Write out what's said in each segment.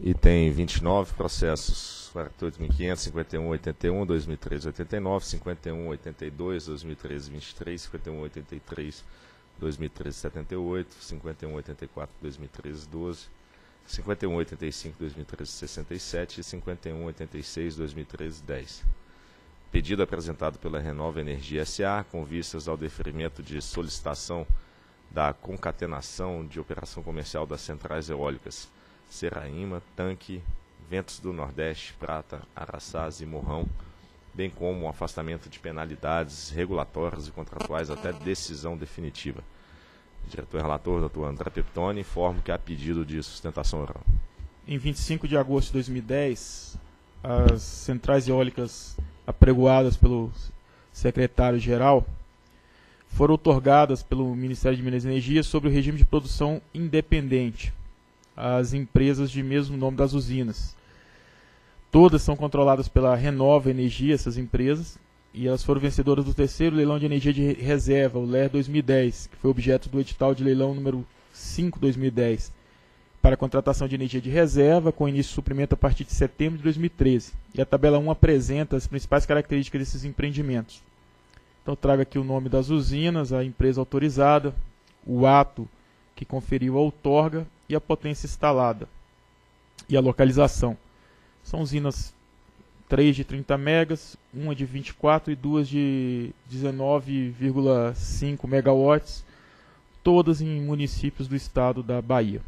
e tem 29 processos, 48.551, 81, 2013, 89, 51, 82, 2013, 23, 51, 83, 2013, 78, 51, 84, 2013, 12, 51, 85, 2013, 67 e 51, 86, 2013, 10. Pedido apresentado pela Renova Energia SA com vistas ao deferimento de solicitação da concatenação de operação comercial das centrais eólicas Seraíma, Tanque, Ventos do Nordeste, Prata, Araçás e Morrão, bem como o afastamento de penalidades regulatórias e contratuais até decisão definitiva. O diretor-relator, Dr. André Pepitone, informa que há pedido de sustentação oral. Em 25 de agosto de 2010, as centrais eólicas apregoadas pelo secretário-geral foram outorgadas pelo Ministério de Minas e Energia sobre o regime de produção independente às empresas de mesmo nome das usinas. Todas são controladas pela Renova Energia, essas empresas, e elas foram vencedoras do terceiro leilão de energia de reserva, o LER 2010, que foi objeto do edital de leilão número 5/2010, para contratação de energia de reserva, com início de suprimento a partir de setembro de 2013. E a tabela 1 apresenta as principais características desses empreendimentos. Então, trago aqui o nome das usinas, a empresa autorizada, o ato que conferiu a outorga e a potência instalada e a localização. São usinas 3 de 30 megas, uma de 24 e duas de 19,5 megawatts, todas em municípios do estado da Bahia.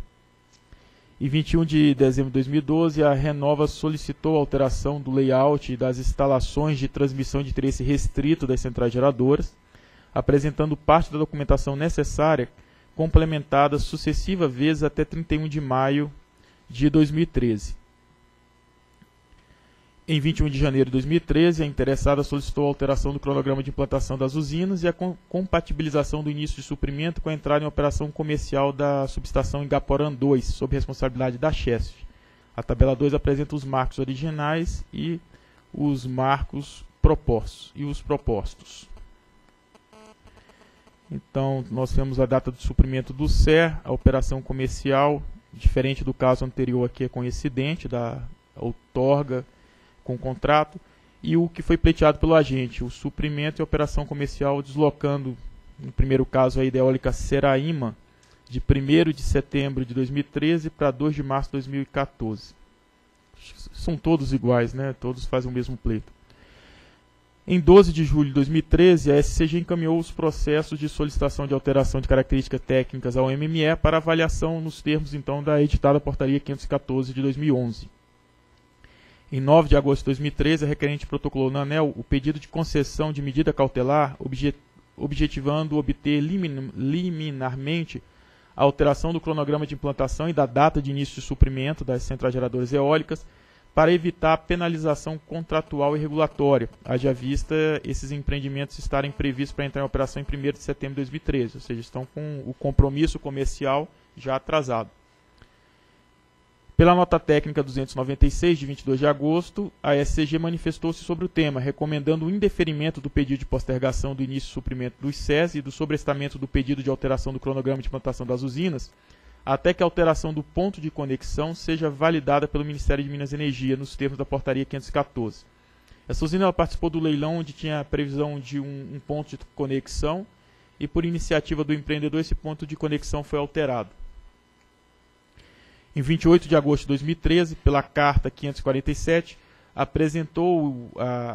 Em 21 de dezembro de 2012, a Renova solicitou a alteração do layout das instalações de transmissão de interesse restrito das centrais geradoras, apresentando parte da documentação necessária complementadas sucessiva vezes até 31 de maio de 2013. Em 21 de janeiro de 2013, a interessada solicitou a alteração do cronograma de implantação das usinas e a compatibilização do início de suprimento com a entrada em operação comercial da subestação Igaporã 2, sob responsabilidade da Chesf. A tabela 2 apresenta os marcos originais e os marcos propostos e os propostos. Então, nós temos a data do suprimento do CER, a operação comercial, diferente do caso anterior aqui, é coincidente, da outorga com contrato, e o que foi pleiteado pelo agente, o suprimento e a operação comercial, deslocando, no primeiro caso, a eólica Seraíma, de 1º de setembro de 2013 para 2 de março de 2014. São todos iguais, né? Todos fazem o mesmo pleito. Em 12 de julho de 2013, a SCG encaminhou os processos de solicitação de alteração de características técnicas ao MME para avaliação nos termos, então, da editada Portaria 514 de 2011. Em 9 de agosto de 2013, a requerente protocolou na ANEEL o pedido de concessão de medida cautelar, objetivando obter liminarmente a alteração do cronograma de implantação e da data de início de suprimento das centrais geradoras eólicas, para evitar a penalização contratual e regulatória, haja vista esses empreendimentos estarem previstos para entrar em operação em 1º de setembro de 2013, ou seja, estão com o compromisso comercial já atrasado. Pela nota técnica 296, de 22 de agosto, a SCG manifestou-se sobre o tema, recomendando o indeferimento do pedido de postergação do início de suprimento dos SES e do sobrestamento do pedido de alteração do cronograma de implantação das usinas, até que a alteração do ponto de conexão seja validada pelo Ministério de Minas e Energia, nos termos da Portaria 514. Essa usina ela participou do leilão onde tinha a previsão de um ponto de conexão e, por iniciativa do empreendedor, esse ponto de conexão foi alterado. Em 28 de agosto de 2013, pela Carta 547, apresentou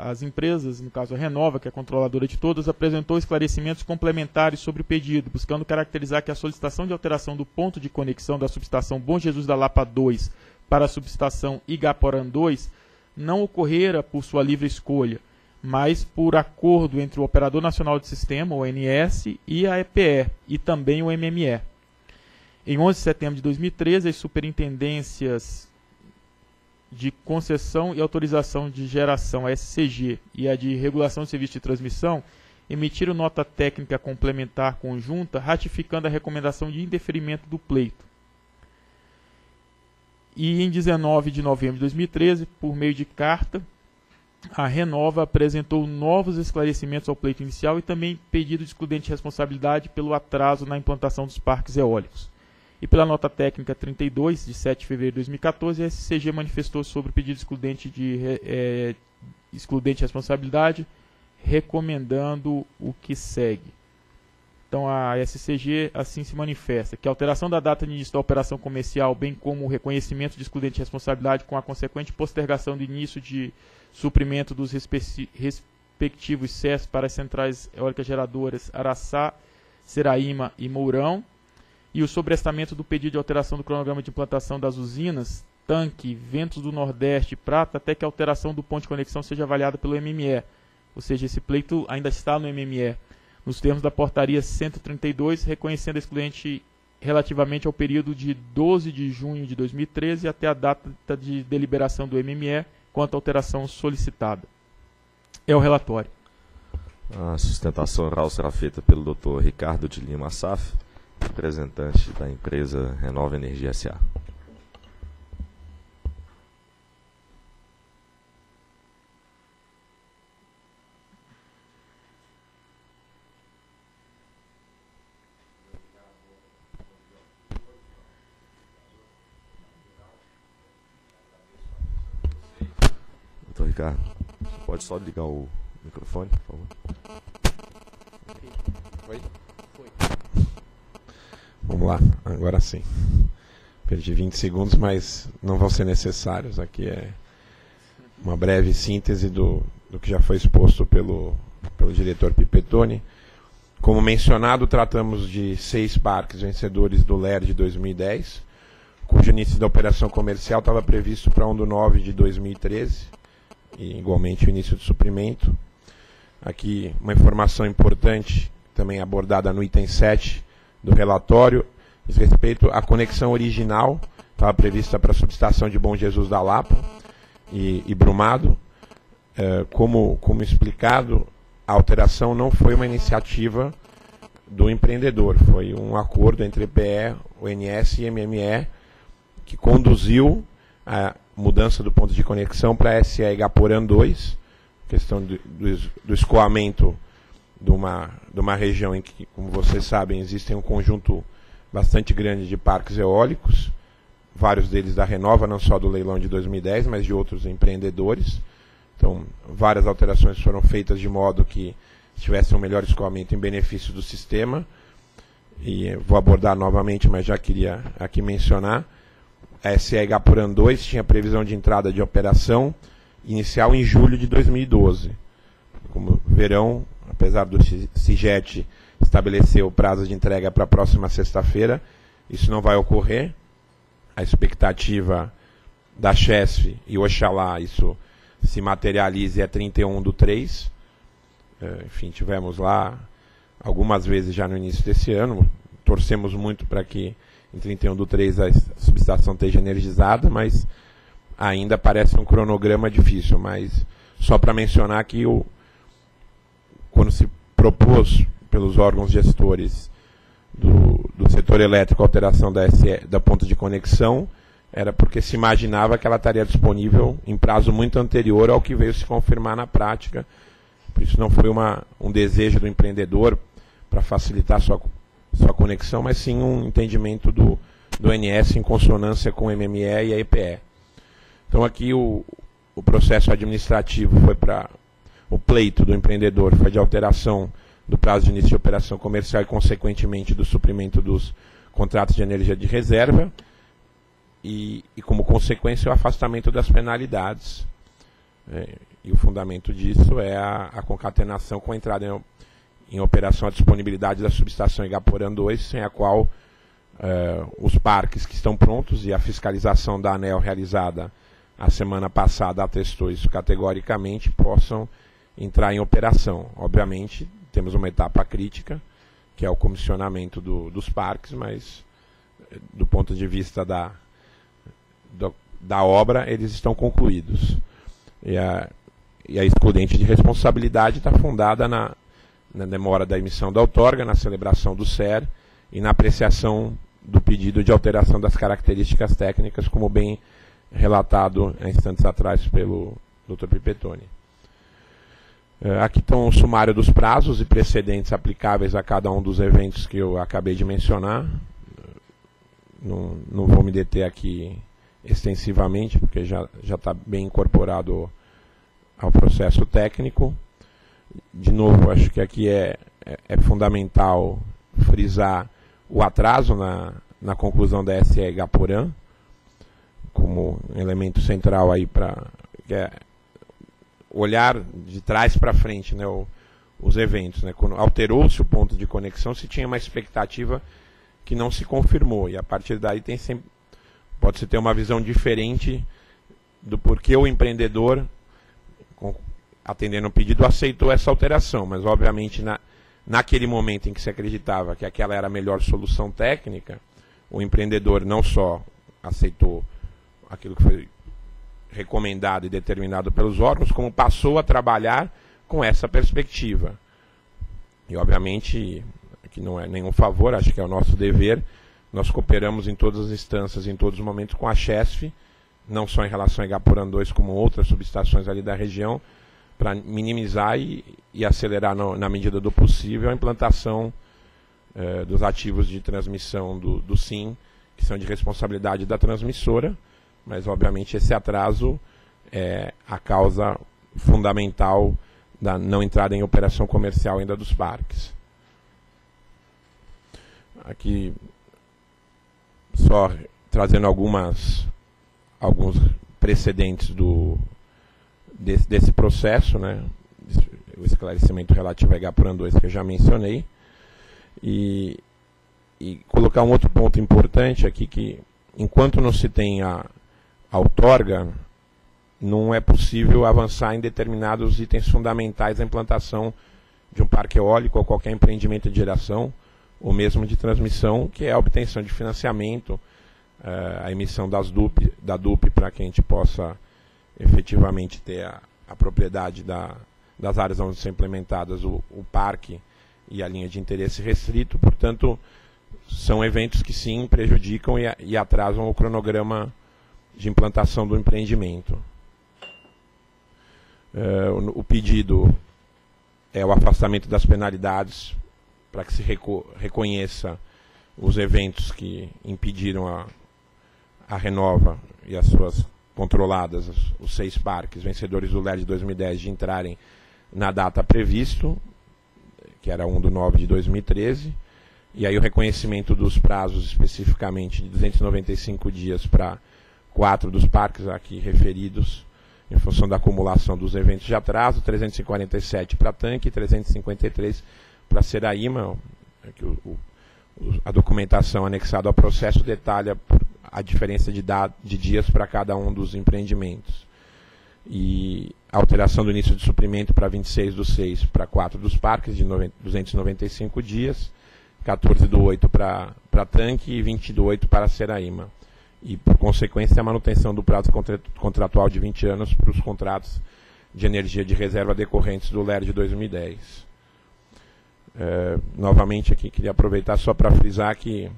as empresas, no caso a Renova, que é a controladora de todas, apresentou esclarecimentos complementares sobre o pedido, buscando caracterizar que a solicitação de alteração do ponto de conexão da subestação Bom Jesus da Lapa 2 para a subestação Igaporã 2 não ocorrera por sua livre escolha, mas por acordo entre o Operador Nacional de Sistema, o ONS, e a EPE, e também o MME. Em 11 de setembro de 2013, as superintendências de concessão e autorização de geração, a SCG, e a de regulação de serviço de transmissão, emitiram nota técnica complementar conjunta, ratificando a recomendação de indeferimento do pleito. E em 19 de novembro de 2013, por meio de carta, a Renova apresentou novos esclarecimentos ao pleito inicial e também pedido de excludente de responsabilidade pelo atraso na implantação dos parques eólicos. E pela nota técnica 32, de 7 de fevereiro de 2014, a SCG manifestou sobre o pedido excludente de responsabilidade, recomendando o que segue. Então, a SCG assim se manifesta, que a alteração da data de início da operação comercial, bem como o reconhecimento de excludente de responsabilidade com a consequente postergação do início de suprimento dos respectivos CES para as centrais eólicas geradoras Araçá, Seraíma e Morrão, e o sobrestamento do pedido de alteração do cronograma de implantação das usinas Tanque, Ventos do Nordeste e Prata, até que a alteração do ponto de conexão seja avaliada pelo MME. Ou seja, esse pleito ainda está no MME, nos termos da Portaria 132, reconhecendo a excludente relativamente ao período de 12 de junho de 2013 até a data de deliberação do MME quanto à alteração solicitada. É o relatório. A sustentação oral será feita pelo Dr. Ricardo de Lima Saf, representante da empresa Renova Energia SA. Doutor Ricardo, pode só ligar o microfone, por favor. Oi? Vamos lá, agora sim. Perdi 20 segundos, mas não vão ser necessários. Aqui é uma breve síntese do que já foi exposto pelo diretor Pepitone. Como mencionado, tratamos de 6 parques vencedores do LER de 2010, cujo início da operação comercial estava previsto para 1 de 9 de 2013, e igualmente o início de suprimento. Aqui uma informação importante, também abordada no item 7, do relatório, diz respeito à conexão original, estava prevista para a subestação de Bom Jesus da Lapa e Brumado. Como explicado, a alteração não foi uma iniciativa do empreendedor, foi um acordo entre EPE, ONS e MME, que conduziu a mudança do ponto de conexão para a SE Igaporã 2, questão do escoamento de uma região em que, como vocês sabem, existem um conjunto bastante grande de parques eólicos, vários deles da Renova, não só do leilão de 2010, mas de outros empreendedores. Então, várias alterações foram feitas de modo que tivesse um melhor escoamento em benefício do sistema. E vou abordar novamente, mas já queria aqui mencionar, a SE Igaporã 2 tinha previsão de entrada de operação inicial em julho de 2012. Como verão, apesar do CIGET estabelecer o prazo de entrega para a próxima sexta-feira, isso não vai ocorrer. A expectativa da Chesf, e oxalá isso se materialize, é 31/3. Enfim, tivemos lá algumas vezes já no início desse ano, torcemos muito para que em 31/3 a subestação esteja energizada, mas ainda parece um cronograma difícil. Mas só para mencionar que quando se propôs pelos órgãos gestores do setor elétrico a alteração da ponta de conexão, era porque se imaginava que ela estaria disponível em prazo muito anterior ao que veio se confirmar na prática. Por isso não foi um desejo do empreendedor para facilitar sua conexão, mas sim um entendimento do ONS em consonância com o MME e a EPE. Então aqui o processo administrativo foi para... O pleito do empreendedor foi de alteração do prazo de início de operação comercial e, consequentemente, do suprimento dos contratos de energia de reserva e como consequência, o afastamento das penalidades. E o fundamento disso é a concatenação com a entrada em operação a disponibilidade da subestação Igaporã 2, sem a qual os parques que estão prontos e a fiscalização da ANEEL realizada a semana passada atestou isso categoricamente, possam entrar em operação. Obviamente, temos uma etapa crítica, que é o comissionamento dos parques, mas do ponto de vista da obra, eles estão concluídos. E a excludente de responsabilidade está fundada na demora da emissão da outorga, na celebração do SER e na apreciação do pedido de alteração das características técnicas, como bem relatado há instantes atrás pelo Dr. Pepitone. Aqui estão o sumário dos prazos e precedentes aplicáveis a cada um dos eventos que eu acabei de mencionar. não vou me deter aqui extensivamente, porque já está bem incorporado ao processo técnico. De novo, acho que aqui é fundamental frisar o atraso na conclusão da SE Igaporã, como elemento central aí para olhar de trás para frente, né, os eventos. Né? Quando alterou-se o ponto de conexão, se tinha uma expectativa que não se confirmou, e a partir daí pode-se ter uma visão diferente do porquê o empreendedor, atendendo o pedido, aceitou essa alteração, mas obviamente naquele momento em que se acreditava que aquela era a melhor solução técnica, o empreendedor não só aceitou aquilo que foi recomendado e determinado pelos órgãos, como passou a trabalhar com essa perspectiva. E obviamente, que não é nenhum favor, acho que é o nosso dever, nós cooperamos em todas as instâncias, em todos os momentos com a Chesf, não só em relação a Igaporã 2, como outras subestações ali da região, para minimizar e acelerar na medida do possível a implantação dos ativos de transmissão do SIM, que são de responsabilidade da transmissora, mas obviamente esse atraso é a causa fundamental da não entrada em operação comercial ainda dos parques. Aqui, só trazendo alguns precedentes desse processo, né, o esclarecimento relativo a Igaporã 2 que eu já mencionei, e colocar um outro ponto importante aqui, que enquanto não se tem a outorga, não é possível avançar em determinados itens fundamentais da implantação de um parque eólico ou qualquer empreendimento de geração, ou mesmo de transmissão, que é a obtenção de financiamento, a emissão da DUP para que a gente possa efetivamente ter a propriedade das áreas onde são implementadas o parque e a linha de interesse restrito. Portanto, são eventos que sim prejudicam e atrasam o cronograma de implantação do empreendimento. O pedido é o afastamento das penalidades para que se reconheça os eventos que impediram a Renova e as suas controladas, os 6 parques vencedores do LER de 2010, de entrarem na data previsto, que era 1/9/2013, e aí o reconhecimento dos prazos especificamente de 295 dias para 4 dos parques aqui referidos, em função da acumulação dos eventos de atraso, 347 para Tanque e 353 para Seraíma. A documentação anexada ao processo detalha a diferença de dias para cada um dos empreendimentos. E a alteração do início de suprimento para 26/6 para 4 dos parques, de 295 dias, 14/8 para Tanque e 20/8 para Seraíma. E, por consequência, a manutenção do prazo contratual de 20 anos para os contratos de energia de reserva decorrentes do LER de 2010. Novamente, aqui queria aproveitar só para frisar que,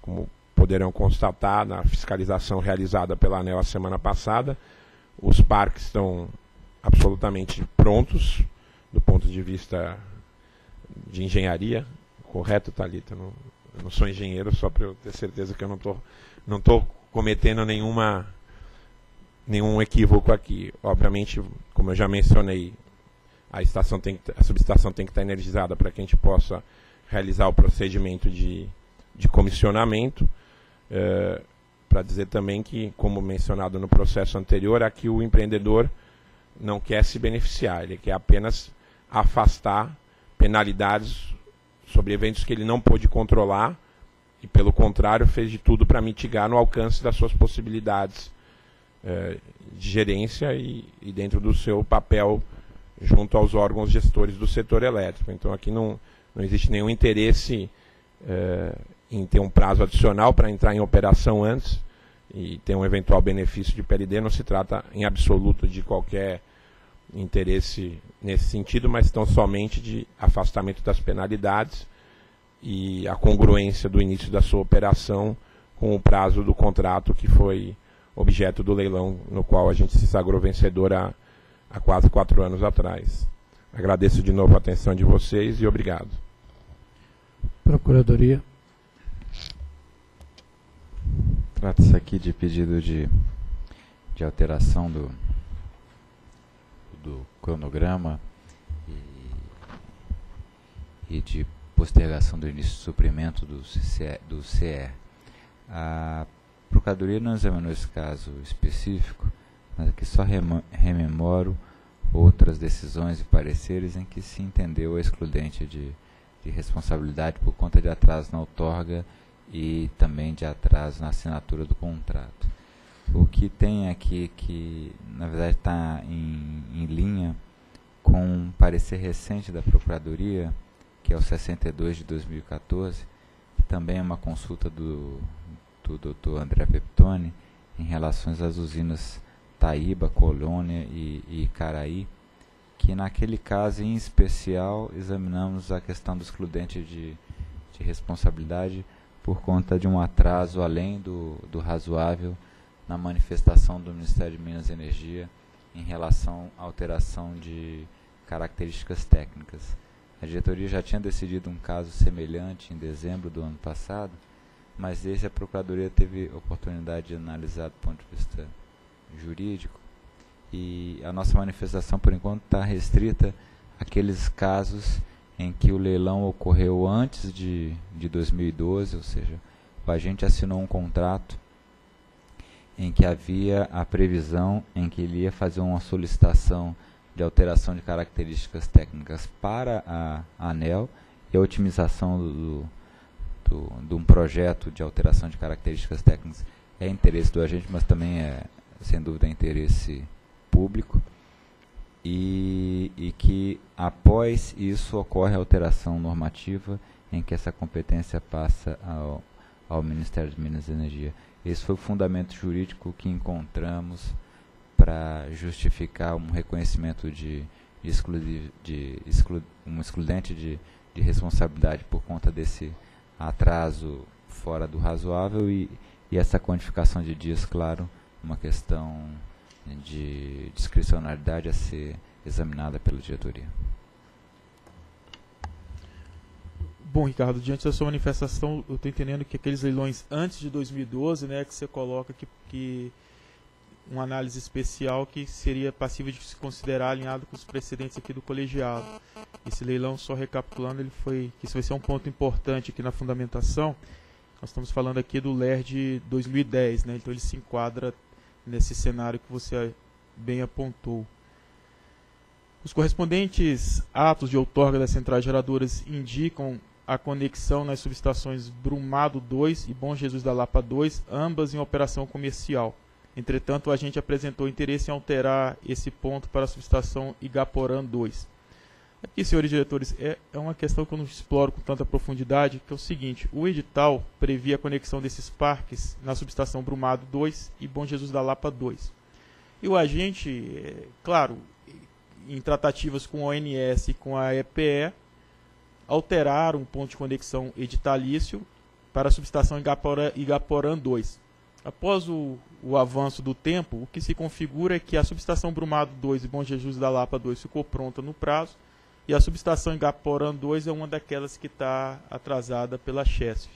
como poderão constatar na fiscalização realizada pela ANEEL a semana passada, os parques estão absolutamente prontos do ponto de vista de engenharia. Correto, Thalita? Eu não sou engenheiro, só para eu ter certeza que eu não tô cometendo nenhum equívoco aqui. Obviamente, como eu já mencionei, a subestação tem que estar energizada para que a gente possa realizar o procedimento de comissionamento. Para dizer também que, como mencionado no processo anterior, aqui o empreendedor não quer se beneficiar, ele quer apenas afastar penalidades sobre eventos que ele não pôde controlar e, pelo contrário, fez de tudo para mitigar no alcance das suas possibilidades de gerência e dentro do seu papel junto aos órgãos gestores do setor elétrico. Então, aqui não existe nenhum interesse em ter um prazo adicional para entrar em operação antes e ter um eventual benefício de PLD. Não se trata em absoluto de qualquer interesse nesse sentido, mas tão somente de afastamento das penalidades e a congruência do início da sua operação com o prazo do contrato que foi objeto do leilão, no qual a gente se sagrou vencedor há quase 4 anos atrás. Agradeço de novo a atenção de vocês e obrigado. Procuradoria. Trata-se aqui de pedido de alteração do cronograma e de postergação do início do suprimento do CER. A Procuradoria não examinou esse caso específico, mas aqui só rememoro outras decisões e pareceres em que se entendeu a excludente de responsabilidade por conta de atraso na outorga e também de atraso na assinatura do contrato. O que tem aqui que, na verdade, está em linha com um parecer recente da Procuradoria, que é o 62 de 2014, que também é uma consulta do Dr. André Pepitone em relação às usinas Taíba, Colônia e Caraí, que naquele caso em especial examinamos a questão do excludente de responsabilidade por conta de um atraso além do razoável na manifestação do Ministério de Minas e Energia em relação à alteração de características técnicas. A diretoria já tinha decidido um caso semelhante em dezembro do ano passado, mas esse a Procuradoria teve oportunidade de analisar do ponto de vista jurídico, e a nossa manifestação, por enquanto, está restrita àqueles casos em que o leilão ocorreu antes de 2012, ou seja, o agente assinou um contrato em que havia a previsão em que ele ia fazer uma solicitação de alteração de características técnicas para a ANEEL e a otimização de um projeto de alteração de características técnicas é interesse do agente, mas também é, sem dúvida, interesse público, e que após isso ocorre a alteração normativa em que essa competência passa ao Ministério de Minas e Energia. Esse foi o fundamento jurídico que encontramos para justificar um reconhecimento um excludente de responsabilidade por conta desse atraso fora do razoável e essa quantificação de dias, claro, uma questão de discricionalidade a ser examinada pela diretoria. Bom, Ricardo, diante da sua manifestação, eu estou entendendo que aqueles leilões antes de 2012, né, que você coloca que uma análise especial que seria passível de se considerar alinhado com os precedentes aqui do colegiado. Esse leilão, só recapitulando, ele foi, isso vai ser um ponto importante aqui na fundamentação, nós estamos falando aqui do LER de 2010, né, então ele se enquadra nesse cenário que você bem apontou. Os correspondentes atos de outorga das centrais geradoras indicam a conexão nas subestações Brumado 2 e Bom Jesus da Lapa 2, ambas em operação comercial. Entretanto, o agente apresentou interesse em alterar esse ponto para a subestação Igaporã 2. Aqui, senhores diretores, é uma questão que eu não exploro com tanta profundidade, que é o seguinte: o edital previa a conexão desses parques na subestação Brumado 2 e Bom Jesus da Lapa 2. E o agente, claro, em tratativas com a ONS e com a EPE, alteraram o ponto de conexão editalício para a subestação Igaporã 2. Após o avanço do tempo, o que se configura é que a subestação Brumado 2 e Bom Jesus da Lapa 2 ficou pronta no prazo, e a subestação Igaporã 2 é uma daquelas que está atrasada pela Chesf.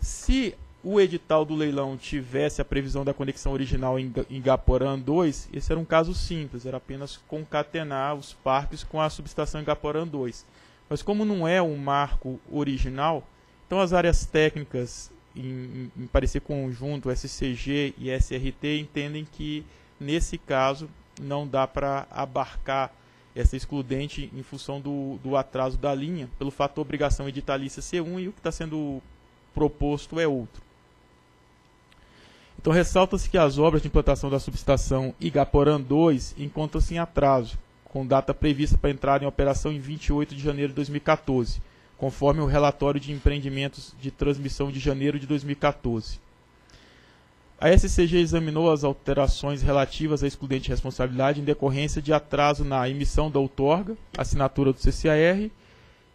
Se o edital do leilão tivesse a previsão da conexão original em Igaporã 2, esse era um caso simples, era apenas concatenar os parques com a subestação Igaporã 2. Mas como não é um marco original, então as áreas técnicas em parecer conjunto, SCG e SRT, entendem que, nesse caso, não dá para abarcar essa excludente em função do atraso da linha, pelo fato da obrigação editalícia ser um e o que está sendo proposto é outro. Então, ressalta-se que as obras de implantação da subestação Igaporã 2 encontram-se em atraso, com data prevista para entrar em operação em 28 de janeiro de 2014. Conforme o relatório de empreendimentos de transmissão de janeiro de 2014. A SCG examinou as alterações relativas à excludente de responsabilidade em decorrência de atraso na emissão da outorga, assinatura do CCAR,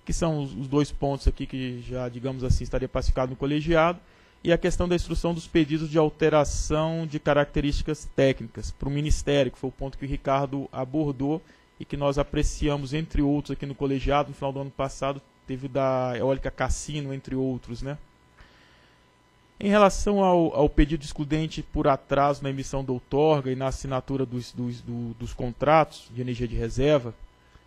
que são os dois pontos aqui que já, digamos assim, estaria pacificado no colegiado, e a questão da instrução dos pedidos de alteração de características técnicas para o Ministério, que foi o ponto que o Ricardo abordou e que nós apreciamos, entre outros, aqui no colegiado, no final do ano passado, teve da eólica Cassino, entre outros, né? Em relação ao pedido excludente por atraso na emissão da outorga e na assinatura dos contratos de energia de reserva,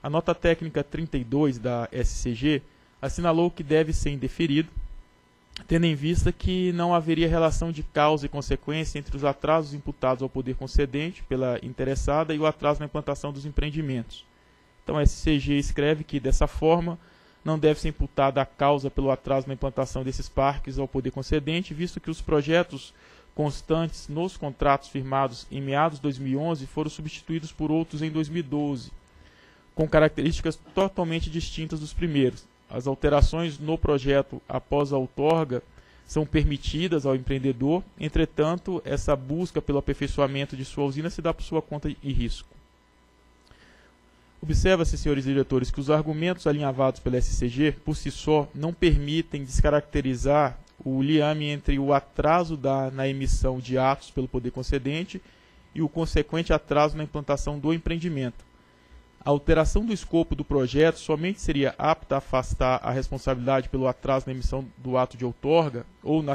a nota técnica 32 da SCG assinalou que deve ser indeferido, tendo em vista que não haveria relação de causa e consequência entre os atrasos imputados ao poder concedente pela interessada e o atraso na implantação dos empreendimentos. Então a SCG escreve que, dessa forma, não deve ser imputada a causa pelo atraso na implantação desses parques ao poder concedente, visto que os projetos constantes nos contratos firmados em meados de 2011 foram substituídos por outros em 2012, com características totalmente distintas dos primeiros. As alterações no projeto após a outorga são permitidas ao empreendedor, entretanto, essa busca pelo aperfeiçoamento de sua usina se dá por sua conta e risco. Observa-se, senhores diretores, que os argumentos alinhavados pela SCG, por si só, não permitem descaracterizar o liame entre o atraso na emissão de atos pelo poder concedente e o consequente atraso na implantação do empreendimento. A alteração do escopo do projeto somente seria apta a afastar a responsabilidade pelo atraso na emissão do ato de outorga ou na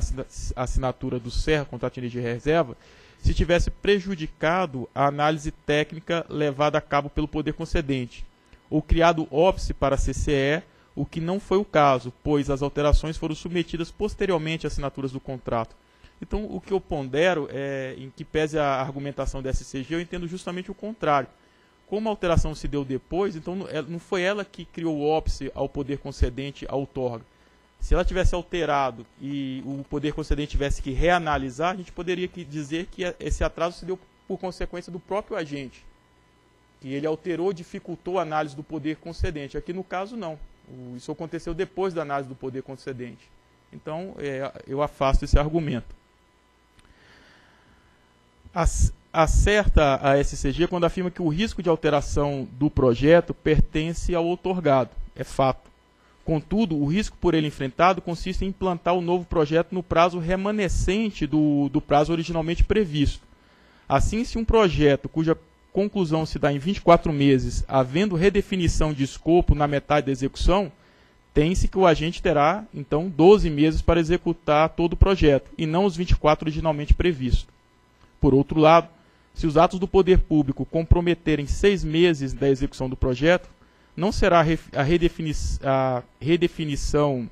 assinatura do CER, contrato de energia e reserva, se tivesse prejudicado a análise técnica levada a cabo pelo poder concedente, ou criado óbice para a CCE, o que não foi o caso, pois as alterações foram submetidas posteriormente às assinaturas do contrato. Então, o que eu pondero, em que pese a argumentação da SCG, eu entendo justamente o contrário. Como a alteração se deu depois, então não foi ela que criou o óbice ao poder concedente à outorga. Se ela tivesse alterado e o poder concedente tivesse que reanalisar, a gente poderia dizer que esse atraso se deu por consequência do próprio agente, que ele alterou, dificultou a análise do poder concedente. Aqui, no caso, não. Isso aconteceu depois da análise do poder concedente. Então, eu afasto esse argumento. Acerta a SCG quando afirma que o risco de alteração do projeto pertence ao outorgado. É fato. Contudo, o risco por ele enfrentado consiste em implantar o novo projeto no prazo remanescente do prazo originalmente previsto. Assim, se um projeto cuja conclusão se dá em 24 meses, havendo redefinição de escopo na metade da execução, tem-se que o agente terá, então, 12 meses para executar todo o projeto, e não os 24 originalmente previstos. Por outro lado, se os atos do poder público comprometerem 6 meses da execução do projeto, não será a redefinição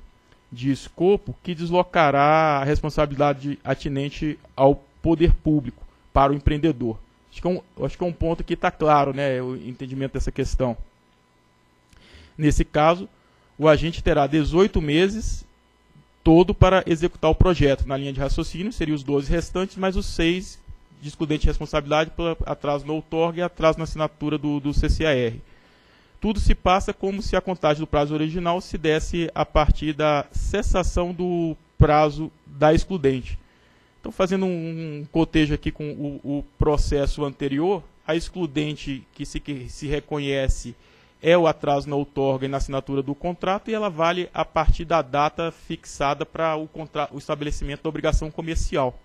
de escopo que deslocará a responsabilidade atinente ao poder público para o empreendedor. Acho que é um ponto que está claro, né, o entendimento dessa questão. Nesse caso, o agente terá 18 meses todo para executar o projeto. Na linha de raciocínio, seriam os 12 restantes, mais os 6 de excludente de responsabilidade por atraso no outorga e atraso na assinatura do CCAR. Tudo se passa como se a contagem do prazo original se desse a partir da cessação do prazo da excludente. Então, fazendo um cotejo aqui com o processo anterior, a excludente que se reconhece é o atraso na outorga e na assinatura do contrato, e ela vale a partir da data fixada para o estabelecimento da obrigação comercial.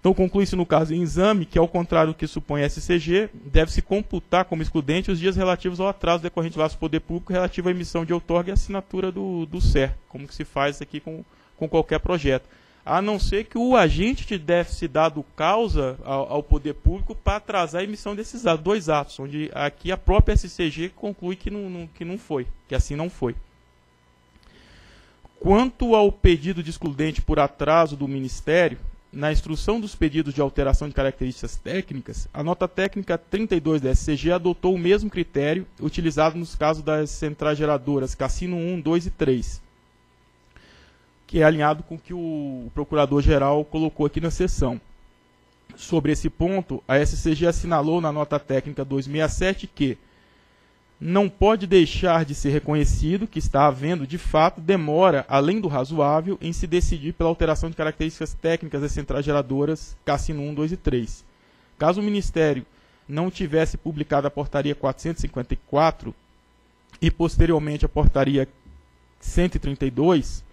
Então, conclui-se no caso em exame que, ao contrário do que supõe a SCG, deve-se computar como excludente os dias relativos ao atraso decorrente do laço do poder público relativo à emissão de outorga e assinatura do SER, como que se faz aqui com qualquer projeto. A não ser que o agente deve-se dado causa ao poder público para atrasar a emissão desses dois atos, onde aqui a própria SCG conclui que não foi, que assim não foi. Quanto ao pedido de excludente por atraso do Ministério, na instrução dos pedidos de alteração de características técnicas, a nota técnica 32 da SCG adotou o mesmo critério utilizado nos casos das centrais geradoras Cassino 1, 2 e 3, que é alinhado com o que o procurador-geral colocou aqui na sessão. Sobre esse ponto, a SCG assinalou na nota técnica 267 que não pode deixar de ser reconhecido que está havendo, de fato, demora, além do razoável, em se decidir pela alteração de características técnicas das centrais geradoras Cassino 1, 2 e 3. Caso o Ministério não tivesse publicado a Portaria 454 e, posteriormente, a Portaria 132,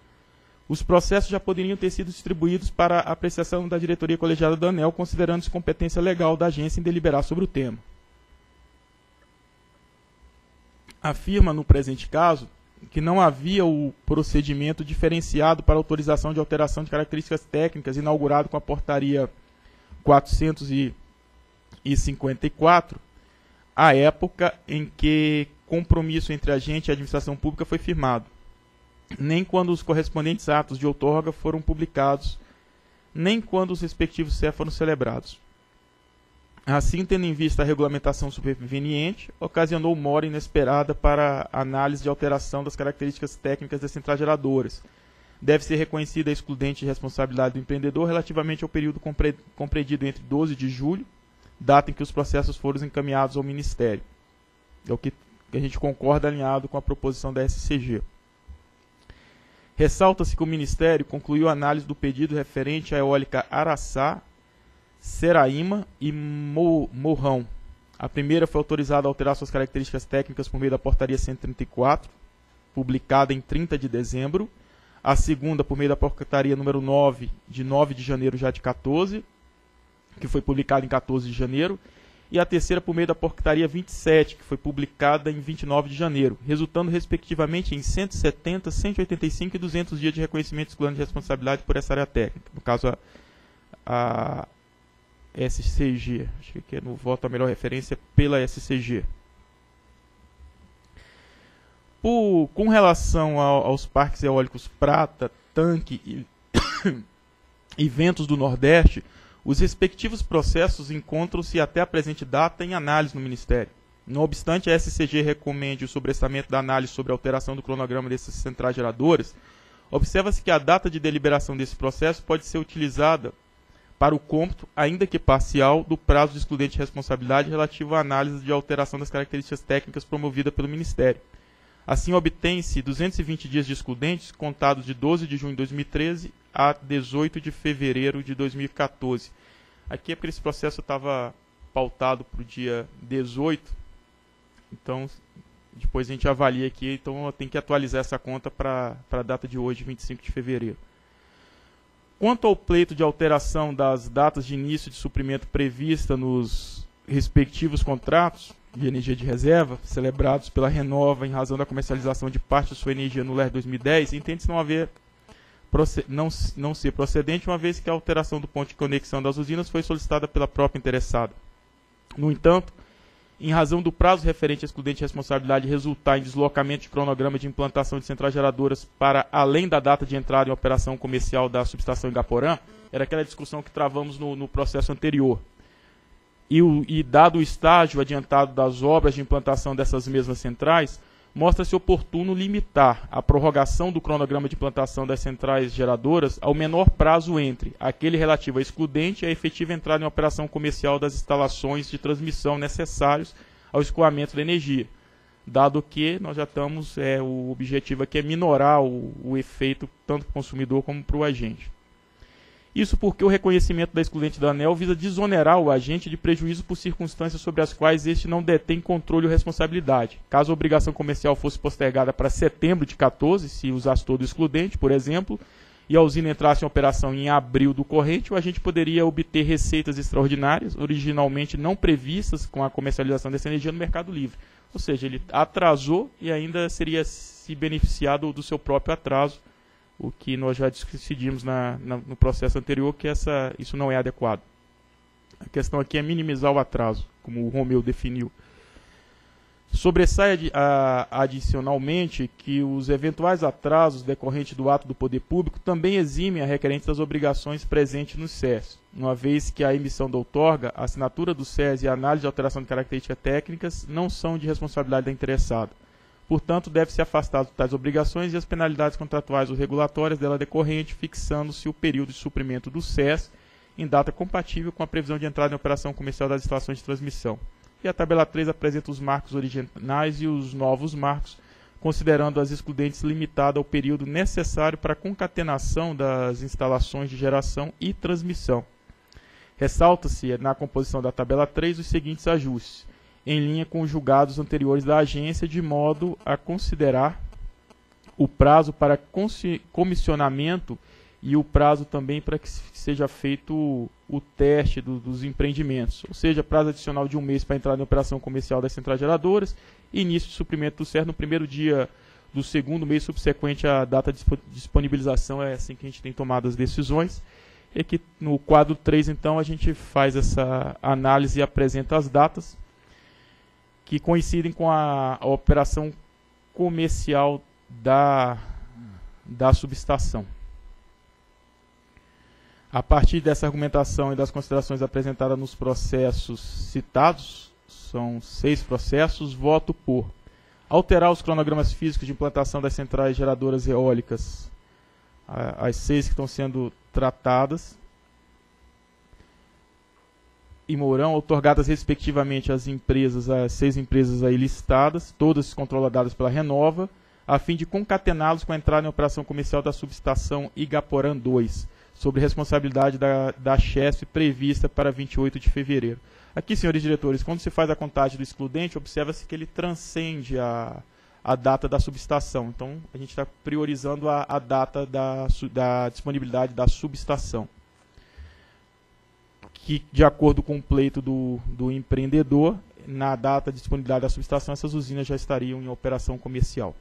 os processos já poderiam ter sido distribuídos para a apreciação da diretoria colegiada da ANEEL, considerando-se competência legal da agência em deliberar sobre o tema. Afirma, no presente caso, que não havia o procedimento diferenciado para autorização de alteração de características técnicas inaugurado com a portaria 454, a época em que compromisso entre agente e administração pública foi firmado, nem quando os correspondentes atos de outorga foram publicados, nem quando os respectivos CER foram celebrados. Assim, tendo em vista a regulamentação superveniente, ocasionou mora inesperada para análise de alteração das características técnicas das centrais geradoras. Deve ser reconhecida a excludente responsabilidade do empreendedor relativamente ao período compreendido entre 12 de julho, data em que os processos foram encaminhados ao Ministério. É o que a gente concorda alinhado com a proposição da SCG. Ressalta-se que o Ministério concluiu a análise do pedido referente à eólica Araçá, Seraíma e Morrão. A primeira foi autorizada a alterar suas características técnicas por meio da Portaria 134, publicada em 30 de dezembro. A segunda, por meio da Portaria número 9, de 9 de janeiro já de 14, que foi publicada em 14 de janeiro. E a terceira, por meio da Portaria 27, que foi publicada em 29 de janeiro, resultando, respectivamente, em 170, 185 e 200 dias de reconhecimento exclusivo de responsabilidade por essa área técnica. No caso, a SCG. Acho que aqui é no voto a melhor referência pela SCG. Com relação aos parques eólicos Prata, Tanque e Ventos do Nordeste, os respectivos processos encontram-se até a presente data em análise no Ministério. Não obstante a SCG recomende o sobrestamento da análise sobre a alteração do cronograma dessas centrais geradoras, observa-se que a data de deliberação desse processo pode ser utilizada para o cômputo, ainda que parcial, do prazo de excludente de responsabilidade relativo à análise de alteração das características técnicas promovida pelo Ministério. Assim, obtém-se 220 dias de excludentes, contados de 12 de junho de 2013 a 18 de fevereiro de 2014. Aqui é porque esse processo estava pautado para o dia 18, então depois a gente avalia aqui, então eu tenho que atualizar essa conta para a data de hoje, 25 de fevereiro. Quanto ao pleito de alteração das datas de início de suprimento prevista nos respectivos contratos de energia de reserva, celebrados pela Renova em razão da comercialização de parte de sua energia no LER 2010, entende-se não ser procedente, uma vez que a alteração do ponto de conexão das usinas foi solicitada pela própria interessada. No entanto, em razão do prazo referente à excludente de responsabilidade resultar em deslocamento de cronograma de implantação de centrais geradoras para além da data de entrada em operação comercial da subestação Igaporã, era aquela discussão que travamos no processo anterior. E dado o estágio adiantado das obras de implantação dessas mesmas centrais, mostra-se oportuno limitar a prorrogação do cronograma de implantação das centrais geradoras ao menor prazo entre aquele relativo à excludente e a efetiva entrada em operação comercial das instalações de transmissão necessários ao escoamento da energia, dado que nós já estamos, o objetivo aqui é minorar o efeito tanto para o consumidor como para o agente. Isso porque o reconhecimento da excludente da ANEEL visa desonerar o agente de prejuízo por circunstâncias sobre as quais este não detém controle ou responsabilidade. Caso a obrigação comercial fosse postergada para setembro de 14, se usasse todo o excludente, por exemplo, e a usina entrasse em operação em abril do corrente, o agente poderia obter receitas extraordinárias, originalmente não previstas com a comercialização dessa energia no mercado livre. Ou seja, ele atrasou e ainda seria se beneficiado do seu próprio atraso, o que nós já decidimos no processo anterior, que isso não é adequado. A questão aqui é minimizar o atraso, como o Romeu definiu. Sobressai adicionalmente que os eventuais atrasos decorrentes do ato do poder público também eximem a requerente das obrigações presentes no CER, uma vez que a emissão da outorga, a assinatura do CER e a análise de alteração de características técnicas não são de responsabilidade da interessada. Portanto, deve-se afastado de tais obrigações e as penalidades contratuais ou regulatórias dela decorrente, fixando-se o período de suprimento do CES em data compatível com a previsão de entrada em operação comercial das estações de transmissão. E a tabela 3 apresenta os marcos originais e os novos marcos, considerando as excludentes limitada ao período necessário para a concatenação das instalações de geração e transmissão. Ressalta-se, na composição da tabela 3, os seguintes ajustes, em linha com os julgados anteriores da agência, de modo a considerar o prazo para comissionamento e o prazo também para que seja feito o teste dos empreendimentos, ou seja, prazo adicional de um mês para a entrada em operação comercial das centrais geradoras, início de suprimento do CER no primeiro dia do segundo mês subsequente à data de disponibilização. É assim que a gente tem tomado as decisões. E aqui no quadro 3, então, a gente faz essa análise e apresenta as datas que coincidem com a operação comercial da subestação. A partir dessa argumentação e das considerações apresentadas nos processos citados, são 6 processos, voto por alterar os cronogramas físicos de implantação das centrais geradoras eólicas, as 6 que estão sendo tratadas, e Mourão, outorgadas respectivamente às empresas, às 6 empresas aí listadas, todas controladas pela Renova, a fim de concatená-los com a entrada em operação comercial da subestação Igaporã 2, sobre responsabilidade da Chesf prevista para 28 de fevereiro. Aqui, senhores diretores, quando se faz a contagem do excludente, observa-se que ele transcende a data da subestação. Então, a gente está priorizando a data da disponibilidade da subestação, que, de acordo com o pleito do empreendedor, na data de disponibilidade da subestação, essas usinas já estariam em operação comercial.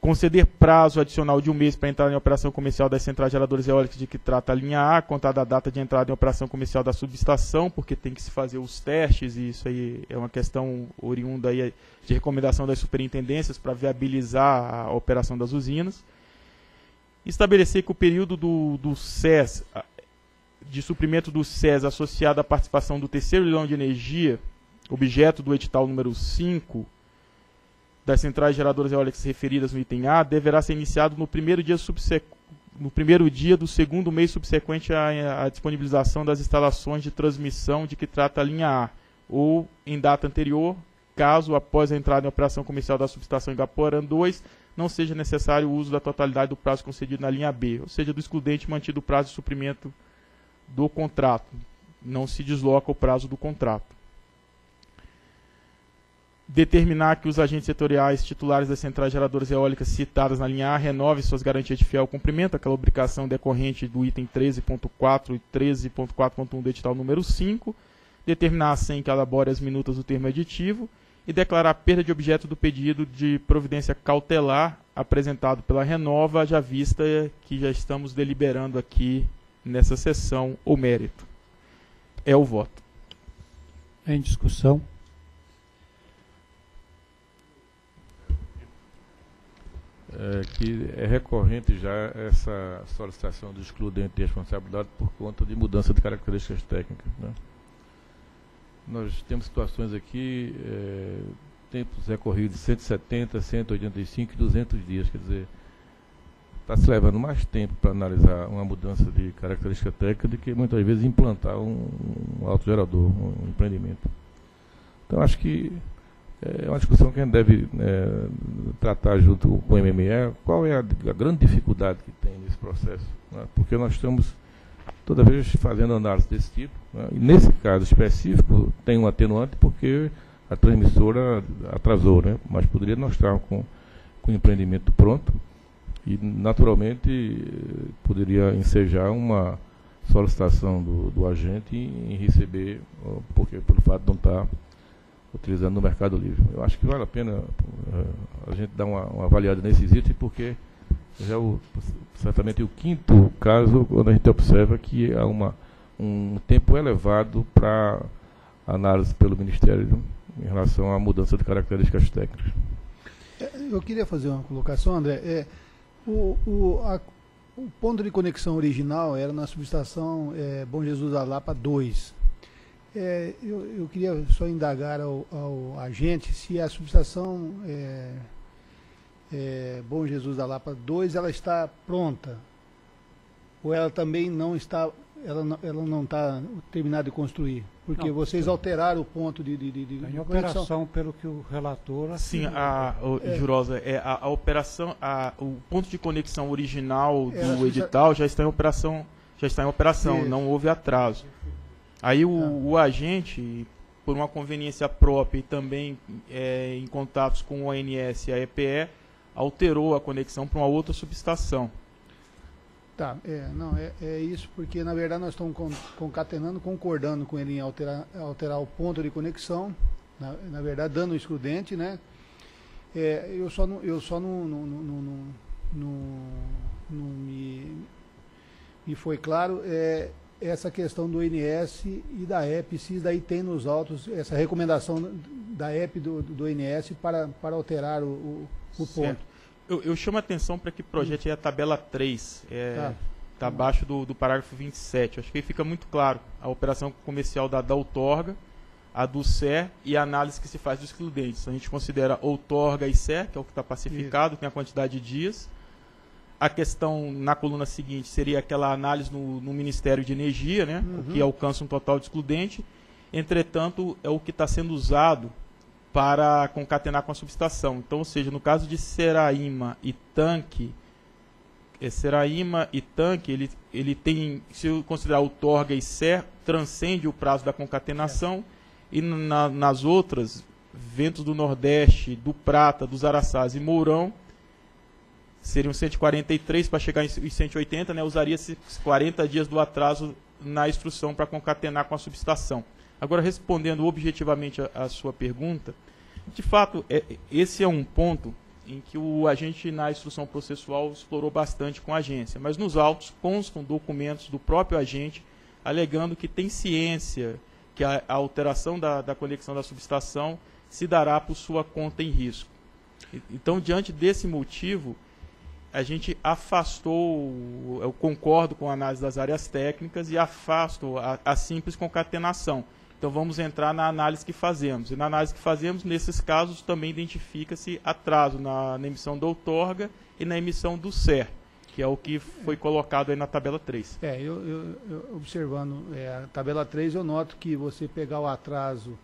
Conceder prazo adicional de 1 mês para entrar em operação comercial das centrais geradoras eólicas de que trata a linha A, contada a data de entrada em operação comercial da subestação, porque tem que se fazer os testes, e isso aí é uma questão oriunda aí de recomendação das superintendências para viabilizar a operação das usinas. Estabelecer que o período do SES, de suprimento do SES associado à participação do terceiro leilão de energia, objeto do edital número 5, das centrais geradoras eólicas referidas no item A, deverá ser iniciado no primeiro dia do segundo mês subsequente à disponibilização das instalações de transmissão de que trata a linha A, ou em data anterior, caso após a entrada em operação comercial da subestação Igaporã 2, não seja necessário o uso da totalidade do prazo concedido na linha B, ou seja, do excludente mantido o prazo de suprimento do contrato. Não se desloca o prazo do contrato. Determinar que os agentes setoriais titulares das centrais geradoras eólicas citadas na linha A renovem suas garantias de fiel cumprimento, aquela obrigação decorrente do item 13.4 e 13.4.1 do edital número 5, determinar a SEM que elabore as minutas do termo aditivo e declarar a perda de objeto do pedido de providência cautelar apresentado pela Renova, já vista que já estamos deliberando aqui nessa sessão o mérito. É o voto. Em discussão. Que é recorrente já essa solicitação do excludente de responsabilidade por conta de mudança de características técnicas, né? Nós temos situações aqui, tempos recorridos de 170, 185 e 200 dias, quer dizer, está se levando mais tempo para analisar uma mudança de característica técnica do que muitas vezes implantar um autogerador, um empreendimento. Então, acho que é uma discussão que a gente deve tratar junto com o MME, qual é a grande dificuldade que tem nesse processo, né? Porque nós estamos toda vez fazendo análise desse tipo, né? E nesse caso específico tem um atenuante porque a transmissora atrasou, né? Mas poderia nós estar com o empreendimento pronto e naturalmente poderia ensejar uma solicitação do agente em receber, porque pelo fato de não estar utilizando no Mercado Livre. Eu acho que vale a pena a gente dar uma avaliada nesse item, porque já certamente o 5º caso, quando a gente observa que há um tempo elevado para análise pelo Ministério, né, em relação à mudança de características técnicas. Eu queria fazer uma colocação, André. O ponto de conexão original era na subestação Bom Jesus da Lapa 2. Eu queria só indagar ao agente se a subestação Bom Jesus da Lapa 2 ela está pronta, ou ela também não está, ela não está terminada de construir, porque não, vocês alteraram o ponto de operação, pelo que o relator assim, sim, Jurosa, a operação, o ponto de conexão original do edital já está em operação, isso. Não houve atraso. Aí o agente, por uma conveniência própria e também em contatos com o ONS e a EPE, alterou a conexão para uma outra subestação. Tá, é isso, porque na verdade nós estamos concordando com ele em alterar o ponto de conexão, na verdade dando o excludente, né? Não me foi claro essa questão do ONS e da EPE, se daí tem nos autos essa recomendação da EPE do ONS para alterar o ponto. Eu chamo a atenção para que projete é a tabela 3, tá abaixo do parágrafo 27. Acho que aí fica muito claro a operação comercial da outorga, a do CER e a análise que se faz dos excludentes. A gente considera outorga e CER, que é o que está pacificado, tem a quantidade de dias. A questão na coluna seguinte seria aquela análise no Ministério de Energia, né? Uhum. O que alcança um total de excludente. Entretanto, é o que está sendo usado para concatenar com a subestação. Então, ou seja, no caso de Seraíma e Tanque, ele tem, se eu considerar outorga e CER, transcende o prazo da concatenação, e nas outras, Ventos do Nordeste, do Prata, dos Araçás e Morrão, seriam 143 para chegar em 180, né? Usaria esses 40 dias do atraso na instrução para concatenar com a subestação. Agora, respondendo objetivamente a sua pergunta, de fato, esse é um ponto em que a gente, na instrução processual, explorou bastante com a agência, mas nos autos constam documentos do próprio agente alegando que tem ciência que a alteração da conexão da subestação se dará por sua conta em risco. Então, diante desse motivo, a gente afastou, eu concordo com a análise das áreas técnicas e afasto a simples concatenação. Então vamos entrar na análise que fazemos. E na análise que fazemos, nesses casos, também identifica-se atraso na emissão da outorga e na emissão do CER, que é o que foi colocado aí na tabela 3. Eu observando a tabela 3, eu noto que você pegar o atraso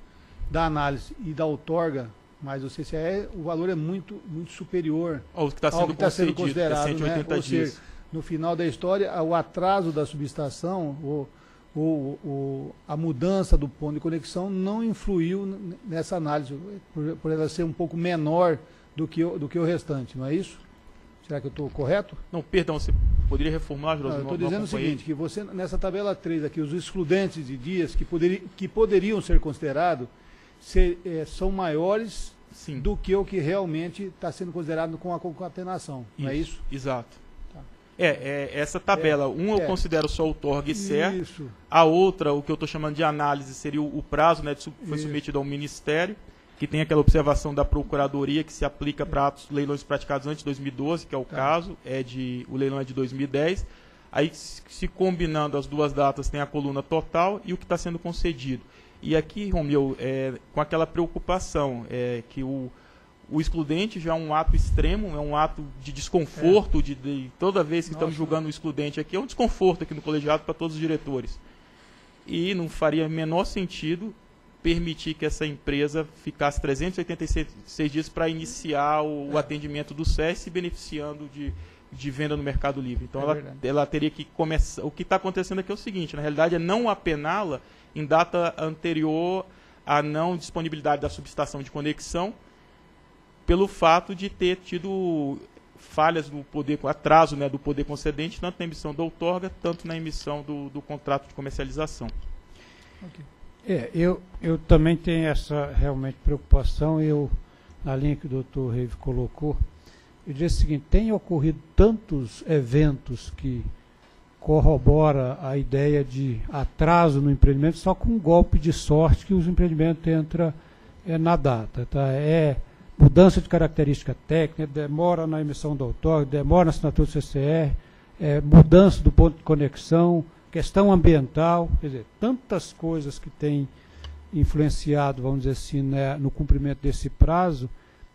da análise e da outorga, mas o CCAR, o valor é muito superior ao que está sendo considerado. É 180 dias. Ou seja, no final da história, o atraso da subestação, a mudança do ponto de conexão não influiu nessa análise, por ela ser um pouco menor do que o restante, não é isso? Será que eu estou correto? Não, perdão, você poderia reformular, José? Eu estou dizendo o seguinte, que você, nessa tabela 3 aqui, os excludentes de dias que poderiam ser considerados, são maiores, sim, do que o que realmente está sendo considerado com a concatenação, não é isso? Exato. Tá. Essa tabela, eu considero só o outorga e CER, a outra, o que eu estou chamando de análise, seria o prazo, né, foi submetido ao Ministério, que tem aquela observação da Procuradoria que se aplica para leilões praticados antes de 2012, que é o caso, o leilão é de 2010, aí se combinando as duas datas tem a coluna total e o que está sendo concedido. E aqui, Romeu, com aquela preocupação que o excludente já é um ato extremo, é um ato de desconforto, de toda vez que estamos julgando o excludente aqui, é um desconforto aqui no colegiado para todos os diretores. E não faria o menor sentido permitir que essa empresa ficasse 386 dias para iniciar o atendimento do SER, se beneficiando de venda no Mercado Livre. Então, ela teria que começar... O que está acontecendo aqui é o seguinte, na realidade, é não apená-la em data anterior à não disponibilidade da subestação de conexão, pelo fato de ter tido falhas no poder, atraso, né, do poder concedente, tanto na emissão da outorga, tanto na emissão do contrato de comercialização. Okay. Eu também tenho essa realmente preocupação, na linha que o doutor Reive colocou, eu disse o seguinte, tem ocorrido tantos eventos que corrobora a ideia de atraso no empreendimento, só com um golpe de sorte que os empreendimentos entram na data. Tá? Mudança de característica técnica, demora na emissão do outorga, demora na assinatura do CCR, mudança do ponto de conexão, questão ambiental, quer dizer, tantas coisas que têm influenciado, vamos dizer assim, né, no cumprimento desse prazo,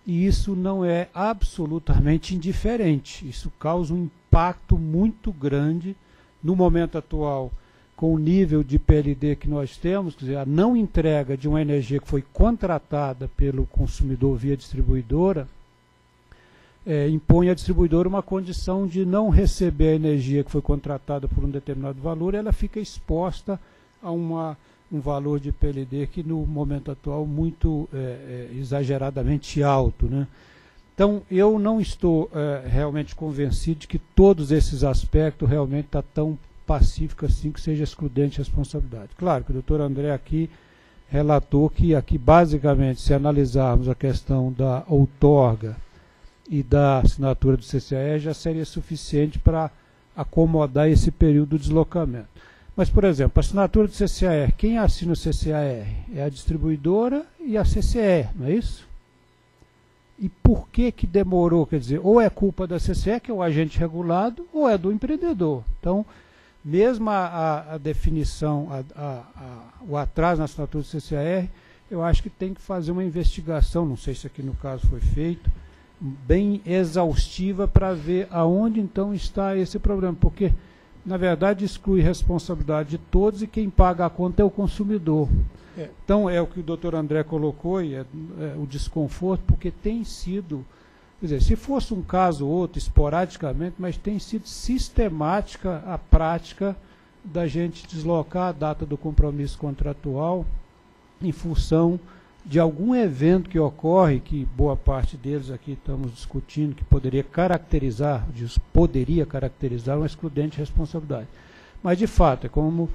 e isso não é absolutamente indiferente. Isso causa um impacto muito grande no momento atual, com o nível de PLD que nós temos, quer dizer, a não entrega de uma energia que foi contratada pelo consumidor via distribuidora, impõe à distribuidora uma condição de não receber a energia que foi contratada por um determinado valor, ela fica exposta a um valor de PLD que no momento atual muito exageradamente alto, né? Então, eu não estou realmente convencido de que todos esses aspectos realmente estão tão pacífico assim que seja excludente de responsabilidade. Claro que o doutor André aqui relatou que aqui, basicamente, se analisarmos a questão da outorga e da assinatura do CCAR, já seria suficiente para acomodar esse período de deslocamento. Mas, por exemplo, a assinatura do CCAR, quem assina o CCAR? É a distribuidora e a CCE, não é isso? E por que que demorou? Quer dizer, ou é culpa da CCE, que é o agente regulado, ou é do empreendedor. Então, mesmo a definição, o atraso na assinatura do CCAR, eu acho que tem que fazer uma investigação, não sei se aqui no caso foi feito, bem exaustiva para ver aonde então está esse problema, porque na verdade exclui responsabilidade de todos e quem paga a conta é o consumidor. É. Então é o que o doutor André colocou, e é o desconforto, porque tem sido, quer dizer, se fosse um caso ou outro, esporadicamente, mas tem sido sistemática a prática da gente deslocar a data do compromisso contratual em função de algum evento que ocorre, que boa parte deles aqui estamos discutindo, que poderia caracterizar, diz, poderia caracterizar uma excludente responsabilidade. Mas, de fato, é como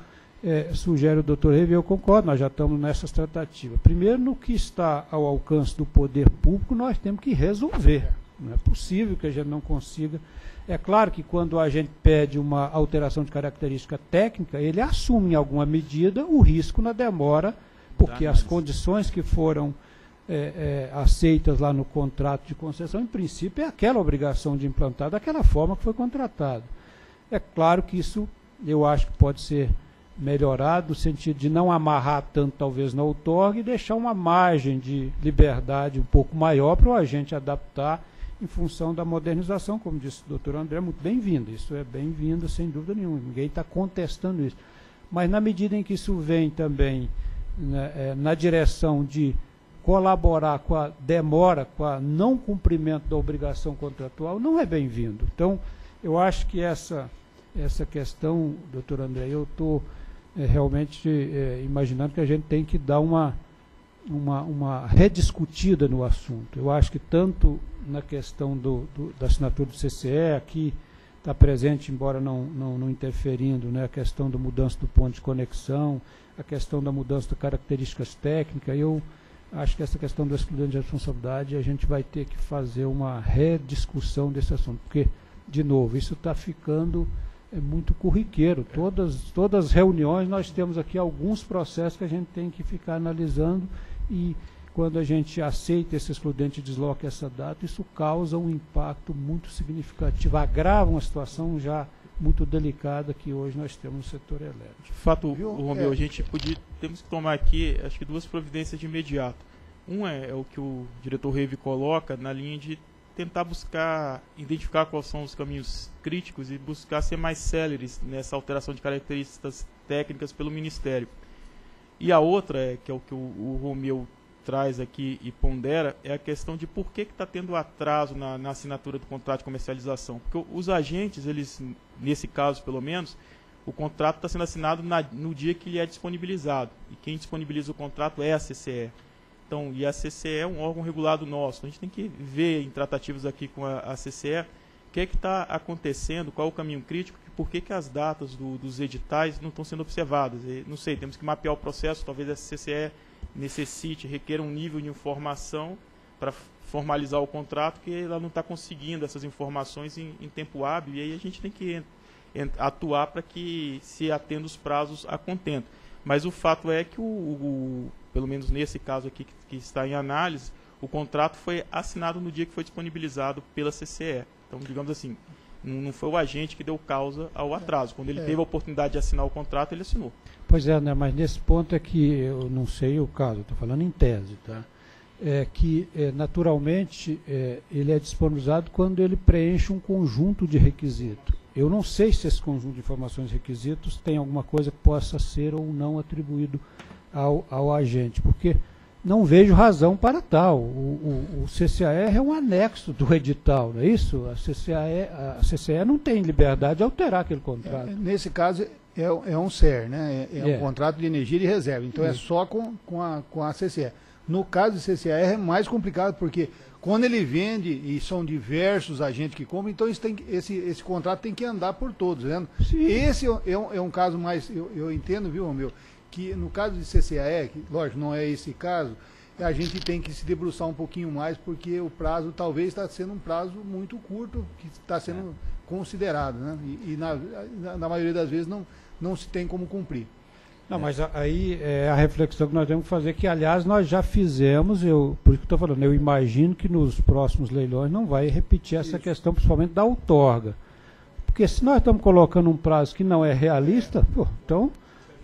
sugere o doutor Revi, eu concordo, nós já estamos nessas tratativas. Primeiro, no que está ao alcance do poder público, nós temos que resolver. Não é possível que a gente não consiga. É claro que quando a gente pede uma alteração de característica técnica, ele assume, em alguma medida, o risco na demora, porque as condições que foram aceitas lá no contrato de concessão, em princípio, é aquela obrigação de implantar daquela forma que foi contratado. É claro que isso, eu acho que pode ser melhorado, no sentido de não amarrar tanto, talvez, na outorga e deixar uma margem de liberdade um pouco maior para o agente adaptar em função da modernização, como disse o doutor André, muito bem-vindo. Isso é bem-vindo, sem dúvida nenhuma, ninguém está contestando isso. Mas na medida em que isso vem também na direção de colaborar com a demora, com a não cumprimento da obrigação contratual, não é bem-vindo. Então, eu acho que essa questão, doutor André, eu estou realmente imaginando que a gente tem que dar uma rediscutida no assunto. Eu acho que tanto na questão da assinatura do CCE, aqui está presente, embora não interferindo, né, a questão da mudança do ponto de conexão, a questão da mudança de características técnicas. Eu acho que essa questão do excludente de responsabilidade, a gente vai ter que fazer uma rediscussão desse assunto, porque, de novo, isso está ficando muito curriqueiro. Todas as reuniões nós temos aqui alguns processos que a gente tem que ficar analisando, e quando a gente aceita esse excludente e desloca essa data, isso causa um impacto muito significativo, agrava uma situação já muito delicada que hoje nós temos no setor elétrico. De fato, Romeu, a gente temos que tomar aqui, acho que, duas providências de imediato. Um é o que o diretor Reve coloca, na linha de tentar buscar, identificar quais são os caminhos críticos e buscar ser mais céleres nessa alteração de características técnicas pelo Ministério. E a outra, que é o que o Romeu traz aqui e pondera, é a questão de por que está tendo atraso na assinatura do contrato de comercialização. Porque os agentes, eles, nesse caso pelo menos, o contrato está sendo assinado no dia que ele é disponibilizado. E quem disponibiliza o contrato é a CCE. Então, e a CCE é um órgão regulado nosso. A gente tem que ver em tratativas aqui com a CCE o que é que está acontecendo, qual é o caminho crítico, e por que que as datas dos editais não estão sendo observadas. E, não sei, temos que mapear o processo, talvez a CCE necessite, requer um nível de informação para formalizar o contrato, que ela não está conseguindo essas informações em tempo hábil, e aí a gente tem que atuar para que se atenda os prazos a contento. Mas o fato é que, pelo menos nesse caso aqui que está em análise, o contrato foi assinado no dia que foi disponibilizado pela CCE. Então, digamos assim, não foi o agente que deu causa ao atraso. Quando ele teve a oportunidade de assinar o contrato, ele assinou. Pois é, né? Mas nesse ponto é que eu não sei o caso, estou falando em tese, tá? É que, naturalmente, ele é disponibilizado quando ele preenche um conjunto de requisitos. Eu não sei se esse conjunto de informações e requisitos tem alguma coisa que possa ser ou não atribuído ao agente, porque não vejo razão para tal. O CCAR é um anexo do edital, não é isso? A CCAR não tem liberdade de alterar aquele contrato. Nesse caso, é um CER, né? Um contrato de energia de reserva, então é só com a CCAR. No caso do CCAR é mais complicado, porque quando ele vende, e são diversos agentes que compram, então isso esse contrato tem que andar por todos, né? Esse é um caso mais, eu entendo, viu, meu, que no caso de CCAR, que, lógico, não é esse caso, a gente tem que se debruçar um pouquinho mais, porque o prazo talvez está sendo um prazo muito curto, que está sendo considerado, né? E na maioria das vezes não se tem como cumprir. Não, mas aí é a reflexão que nós temos que fazer, que, aliás, nós já fizemos, por isso que estou falando, eu imagino que nos próximos leilões não vai repetir essa questão, principalmente da outorga. Porque se nós estamos colocando um prazo que não é realista, pô, então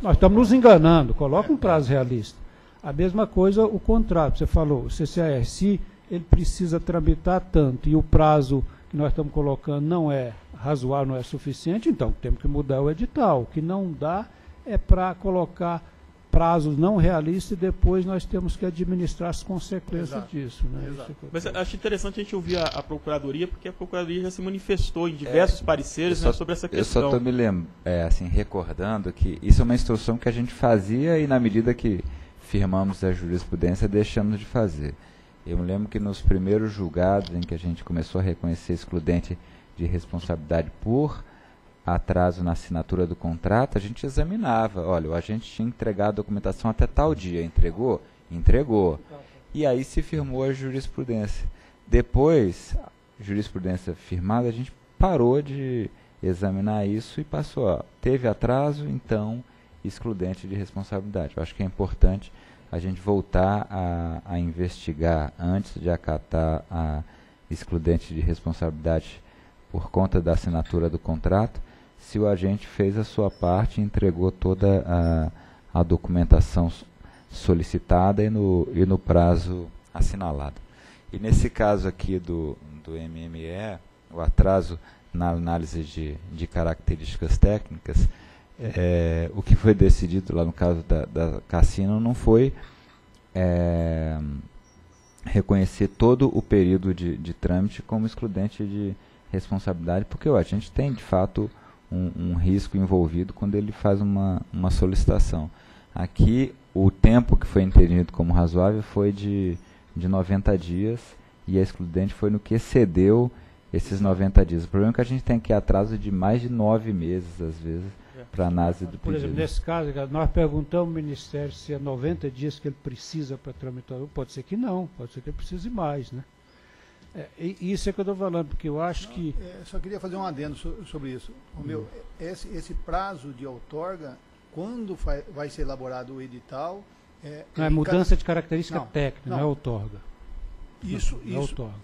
nós estamos nos enganando, coloca um prazo realista. A mesma coisa o contrato, você falou, o CCAR, se ele precisa tramitar tanto e o prazo que nós estamos colocando não é razoável, não é suficiente, então temos que mudar o edital, o que não dá é para colocar prazos não realistas e depois nós temos que administrar as consequências disso. Né? Mas acho interessante a gente ouvir a Procuradoria, porque a Procuradoria já se manifestou em diversos pareceres sobre essa questão. Eu só estou me recordando que isso é uma instrução que a gente fazia e na medida que firmamos a jurisprudência, deixamos de fazer. Eu me lembro que nos primeiros julgados em que a gente começou a reconhecer excludente de responsabilidade por atraso na assinatura do contrato, a gente examinava, olha, o agente tinha entregado a documentação até tal dia, entregou? Entregou. E aí se firmou a jurisprudência. Depois, jurisprudência firmada, a gente parou de examinar isso e passou, ó, teve atraso, então, excludente de responsabilidade. Eu acho que é importante a gente voltar a investigar antes de acatar a excludente de responsabilidade por conta da assinatura do contrato, se o agente fez a sua parte, entregou toda a documentação solicitada e no prazo assinalado. E nesse caso aqui do MME, o atraso na análise de características técnicas, o que foi decidido lá no caso da Cassino não foi reconhecer todo o período de trâmite como excludente de responsabilidade, porque a gente tem, de fato, um risco envolvido quando ele faz uma solicitação. Aqui, o tempo que foi entendido como razoável foi de 90 dias, e a excludente foi no que excedeu esses 90 dias. O problema é que a gente tem aqui atraso de mais de 9 meses, às vezes, para análise do pedido. Por exemplo, nesse caso, nós perguntamos ao Ministério se é 90 dias que ele precisa para tramitar. Pode ser que não, pode ser que ele precise mais, né? Isso é que eu estou falando, porque eu acho que... Só queria fazer um adendo sobre isso. Esse prazo de outorga, quando vai ser elaborado o edital... Não, é mudança de característica técnica, não é outorga. Isso é outorga.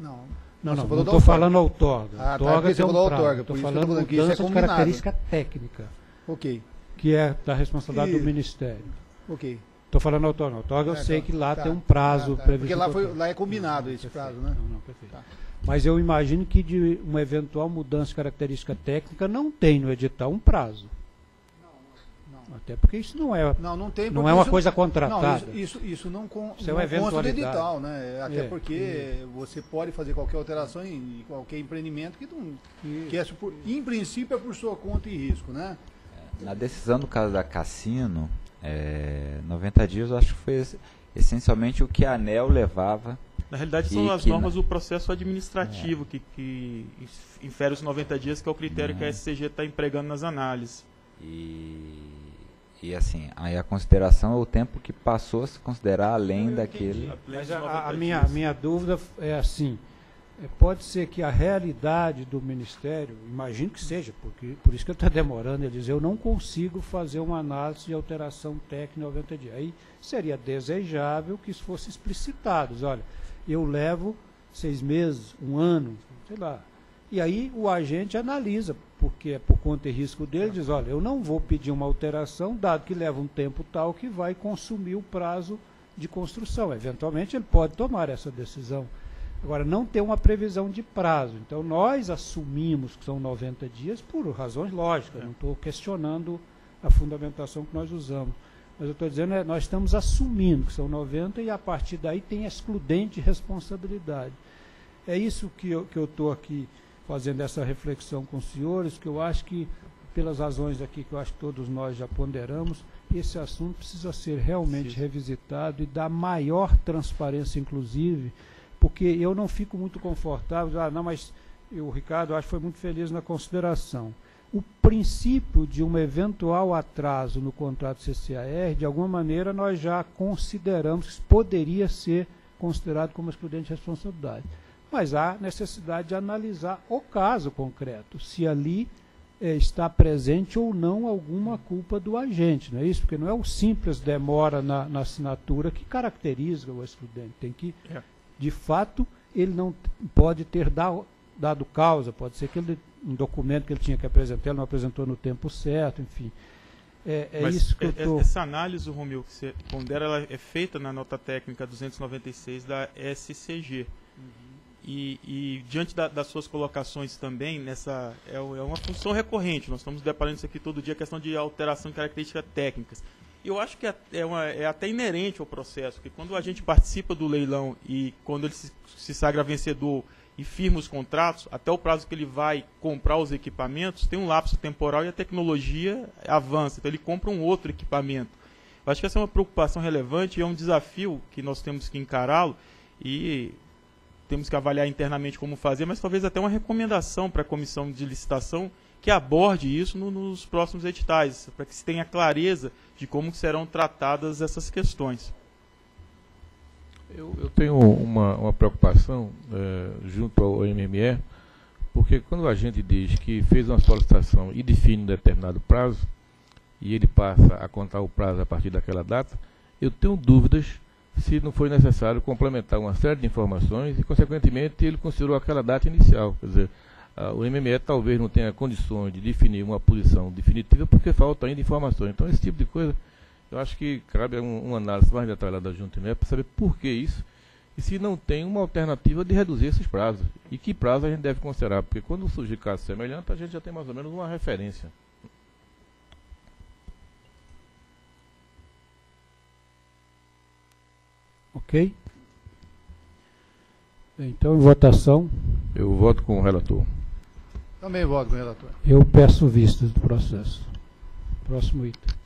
Não, não estou falando outorga. Outorga tem um prazo. Estou falando mudança de característica técnica. Ok. Que é da responsabilidade do Ministério. Ok. Estou falando outorga. Outorga eu sei que lá tem um prazo previsto. Porque lá é combinado esse prazo, né? Não, perfeito. Tá. Mas eu imagino que de uma eventual mudança de característica técnica não tem no edital um prazo. Não. Até porque isso não é. Não tem. Não é uma coisa contratada. Não, isso não consta do edital, né? Até porque você pode fazer qualquer alteração em qualquer empreendimento em princípio, é por sua conta e risco, né? Na decisão do caso da Cassino. 90 dias, eu acho que foi essencialmente o que a ANEEL levava. Na realidade, são as normas do processo administrativo que infere os 90 dias, que é o critério que a SCG está empregando nas análises. E assim, aí a consideração é o tempo que passou a se considerar além daquele... Mas a minha dúvida é assim, pode ser que a realidade do Ministério, imagino que seja, porque por isso que eu estou demorando, ele diz, eu não consigo fazer uma análise de alteração técnica em 90 dias. Aí seria desejável que isso fosse explicitado. Olha, eu levo 6 meses, 1 ano, sei lá. E aí o agente analisa, porque é por conta e risco dele, diz, olha, eu não vou pedir uma alteração, dado que leva um tempo tal que vai consumir o prazo de construção. Eventualmente ele pode tomar essa decisão. Agora, não tem uma previsão de prazo. Então, nós assumimos que são 90 dias por razões lógicas. Não estou questionando a fundamentação que nós usamos. Mas eu estou dizendo nós estamos assumindo que são 90 e, a partir daí, tem excludente de responsabilidade. É isso que eu estou aqui fazendo essa reflexão com os senhores, que eu acho que, pelas razões aqui que eu acho que todos nós já ponderamos, esse assunto precisa ser realmente revisitado e dar maior transparência, inclusive... Porque eu não fico muito confortável, mas o Ricardo, eu acho que foi muito feliz na consideração. o princípio de um eventual atraso no contrato CCAR, de alguma maneira, nós já consideramos que poderia ser considerado como excludente de responsabilidade. Mas há necessidade de analisar o caso concreto, se ali está presente ou não alguma culpa do agente, não é isso? Porque não é o simples demora na assinatura que caracteriza o excludente. Tem que, de fato, ele não pode ter dado causa, pode ser que ele, um documento que ele tinha que apresentar, ele não apresentou no tempo certo, enfim. Mas isso que eu tô... Essa análise, Romil, que você pondera, ela é feita na nota técnica 296 da SCG. E diante das suas colocações também, nessa é uma função recorrente, nós estamos deparando isso aqui todo dia, a questão de alteração de características técnicas. Eu acho que é até inerente ao processo, que quando a gente participa do leilão e quando ele se sagra vencedor e firma os contratos, até o prazo que ele vai comprar os equipamentos, tem um lapso temporal e a tecnologia avança, então ele compra um outro equipamento. Eu acho que essa é uma preocupação relevante e é um desafio que nós temos que encará-lo e... temos que avaliar internamente como fazer, mas talvez até uma recomendação para a comissão de licitação que aborde isso nos próximos editais, para que se tenha clareza de como serão tratadas essas questões. Eu tenho uma preocupação junto ao MME, porque quando a gente diz que fez uma solicitação e define um determinado prazo, e ele passa a contar o prazo a partir daquela data, eu tenho dúvidas se não foi necessário complementar uma série de informações e, consequentemente, ele considerou aquela data inicial. Quer dizer, o MME talvez não tenha condições de definir uma posição definitiva porque falta ainda informações. Então, esse tipo de coisa, eu acho que cabe uma análise mais detalhada da Junta MME para saber por que isso e se não tem uma alternativa de reduzir esses prazos. E que prazo a gente deve considerar, porque quando surge caso semelhante, a gente já tem mais ou menos uma referência. Ok? Então, em votação... Eu voto com o relator. Também voto com o relator. Eu peço vistas do processo. Próximo item.